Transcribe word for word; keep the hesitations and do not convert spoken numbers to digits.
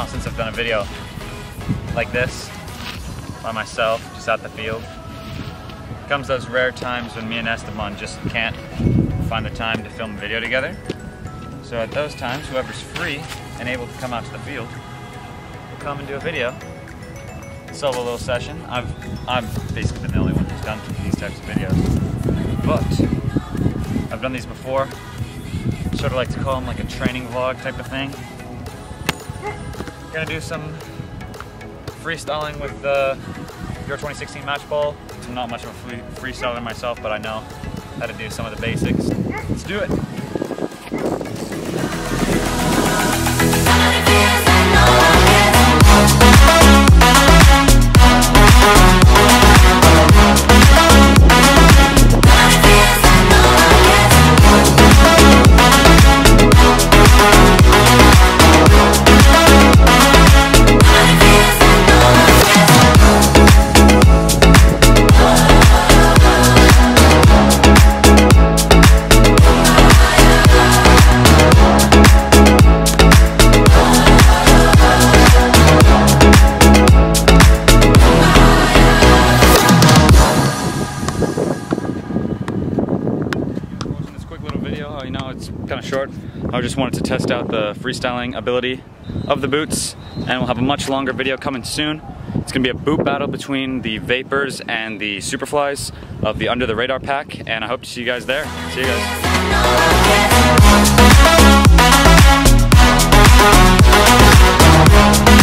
while since I've done a video like this by myself, just out the field. Comes those rare times when me and Esteban just can't find the time to film a video together. So at those times, whoever's free and able to come out to the field will come and do a video. Solo little session. I've I've basically been the only one who's done these types of videos. But I've done these before. Sort of like to call them like a training vlog type of thing. Gonna do some freestyling with the Euro twenty sixteen match ball. I'm not much of a freestyler myself, but I know how to do some of the basics. Let's do it. You know, it's kind of short. I just wanted to test out the freestyling ability of the boots, and we'll have a much longer video coming soon. It's gonna be a boot battle between the Vapors and the Superflies of the Under the Radar pack, and I hope to see you guys there. See you guys.